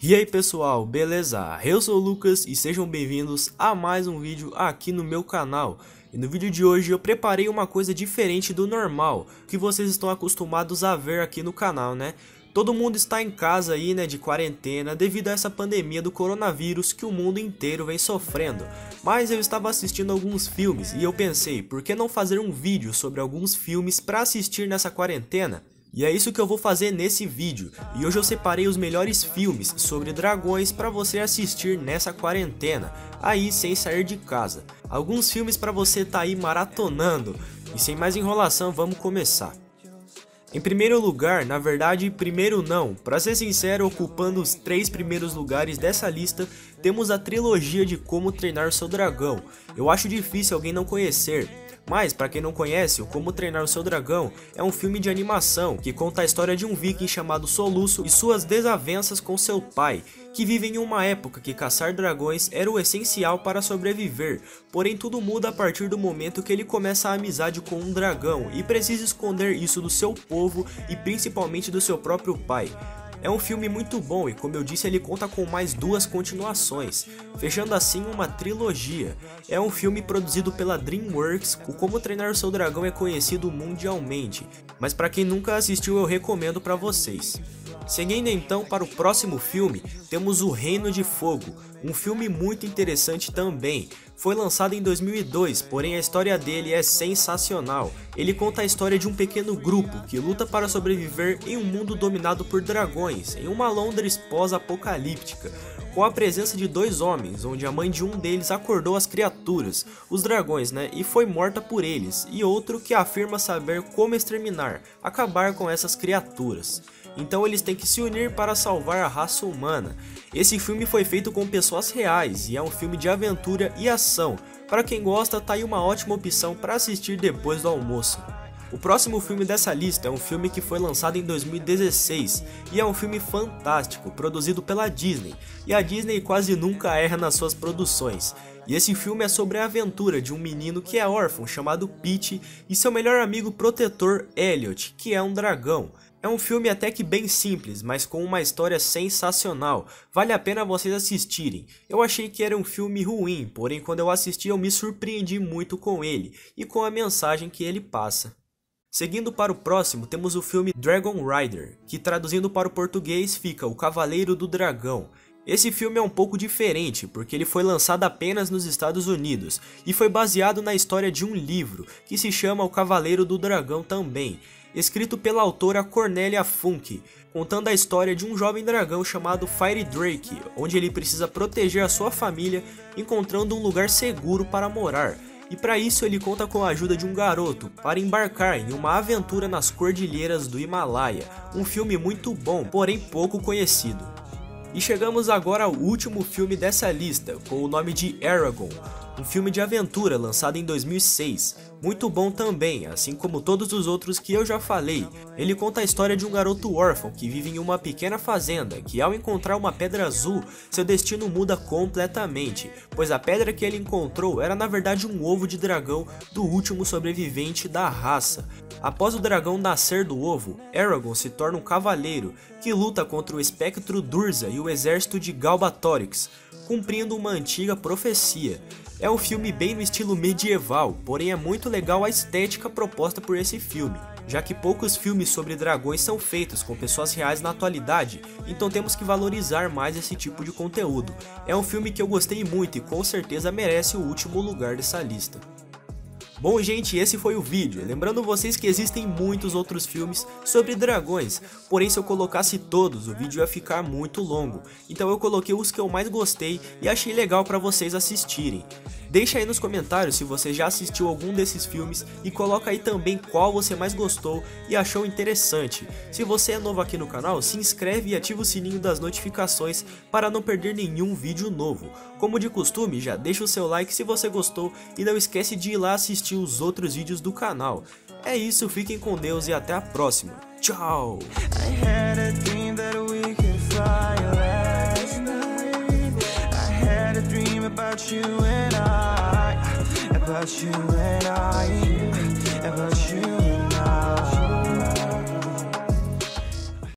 E aí pessoal, beleza? Eu sou o Lucas e sejam bem-vindos a mais um vídeo aqui no meu canal. E no vídeo de hoje eu preparei uma coisa diferente do normal, que vocês estão acostumados a ver aqui no canal, né? Todo mundo está em casa aí, né, de quarentena devido a essa pandemia do coronavírus que o mundo inteiro vem sofrendo. Mas eu estava assistindo alguns filmes e eu pensei, por que não fazer um vídeo sobre alguns filmes para assistir nessa quarentena? E é isso que eu vou fazer nesse vídeo, e hoje eu separei os melhores filmes sobre dragões para você assistir nessa quarentena, aí sem sair de casa. Alguns filmes para você tá aí maratonando, e sem mais enrolação vamos começar. Em primeiro lugar, na verdade primeiro não, pra ser sincero, ocupando os 3 primeiros lugares dessa lista, temos a trilogia de Como Treinar o Seu Dragão. Eu acho difícil alguém não conhecer. Mas, para quem não conhece, o Como Treinar o Seu Dragão é um filme de animação que conta a história de um viking chamado Soluço e suas desavenças com seu pai, que vivem em uma época que caçar dragões era o essencial para sobreviver, porém tudo muda a partir do momento que ele começa a amizade com um dragão e precisa esconder isso do seu povo e principalmente do seu próprio pai. É um filme muito bom e, como eu disse, ele conta com mais 2 continuações, fechando assim uma trilogia. É um filme produzido pela DreamWorks, o Como Treinar o Seu Dragão é conhecido mundialmente, mas para quem nunca assistiu eu recomendo para vocês. Seguindo então para o próximo filme, temos O Reino de Fogo, um filme muito interessante também. Foi lançado em 2002, porém a história dele é sensacional. Ele conta a história de um pequeno grupo que luta para sobreviver em um mundo dominado por dragões, em uma Londres pós-apocalíptica, com a presença de 2 homens, onde a mãe de um deles acordou as criaturas, os dragões, né, e foi morta por eles, e outro que afirma saber como exterminar, acabar com essas criaturas. Então eles têm que se unir para salvar a raça humana. Esse filme foi feito com pessoas reais e é um filme de aventura e ação. Para quem gosta, tá aí uma ótima opção para assistir depois do almoço. O próximo filme dessa lista é um filme que foi lançado em 2016 e é um filme fantástico, produzido pela Disney. E a Disney quase nunca erra nas suas produções. E esse filme é sobre a aventura de um menino que é órfão chamado Pete e seu melhor amigo protetor Elliot, que é um dragão. É um filme até que bem simples, mas com uma história sensacional, vale a pena vocês assistirem. Eu achei que era um filme ruim, porém quando eu assisti eu me surpreendi muito com ele e com a mensagem que ele passa. Seguindo para o próximo, temos o filme Dragon Rider, que traduzindo para o português fica O Cavaleiro do Dragão. Esse filme é um pouco diferente, porque ele foi lançado apenas nos Estados Unidos e foi baseado na história de um livro, que se chama O Cavaleiro do Dragão também, escrito pela autora Cornelia Funke, contando a história de um jovem dragão chamado Fire Drake, onde ele precisa proteger a sua família, encontrando um lugar seguro para morar. E para isso ele conta com a ajuda de um garoto para embarcar em uma aventura nas cordilheiras do Himalaia, um filme muito bom, porém pouco conhecido. E chegamos agora ao último filme dessa lista, com o nome de Eragon, um filme de aventura lançado em 2006, muito bom também, assim como todos os outros que eu já falei. Ele conta a história de um garoto órfão que vive em uma pequena fazenda, que ao encontrar uma pedra azul, seu destino muda completamente, pois a pedra que ele encontrou era na verdade um ovo de dragão do último sobrevivente da raça. Após o dragão nascer do ovo, Aragorn se torna um cavaleiro, que luta contra o espectro Durza e o exército de Galbatorix, cumprindo uma antiga profecia. É um filme bem no estilo medieval, porém é muito legal a estética proposta por esse filme, já que poucos filmes sobre dragões são feitos com pessoas reais na atualidade, então temos que valorizar mais esse tipo de conteúdo. É um filme que eu gostei muito e com certeza merece o último lugar dessa lista. Bom gente, esse foi o vídeo, lembrando vocês que existem muitos outros filmes sobre dragões, porém se eu colocasse todos o vídeo ia ficar muito longo, então eu coloquei os que eu mais gostei e achei legal para vocês assistirem. Deixa aí nos comentários se você já assistiu algum desses filmes e coloca aí também qual você mais gostou e achou interessante. Se você é novo aqui no canal, se inscreve e ativa o sininho das notificações para não perder nenhum vídeo novo. Como de costume, já deixa o seu like se você gostou e não esquece de ir lá assistir os outros vídeos do canal. É isso, fiquem com Deus e até a próxima. Tchau!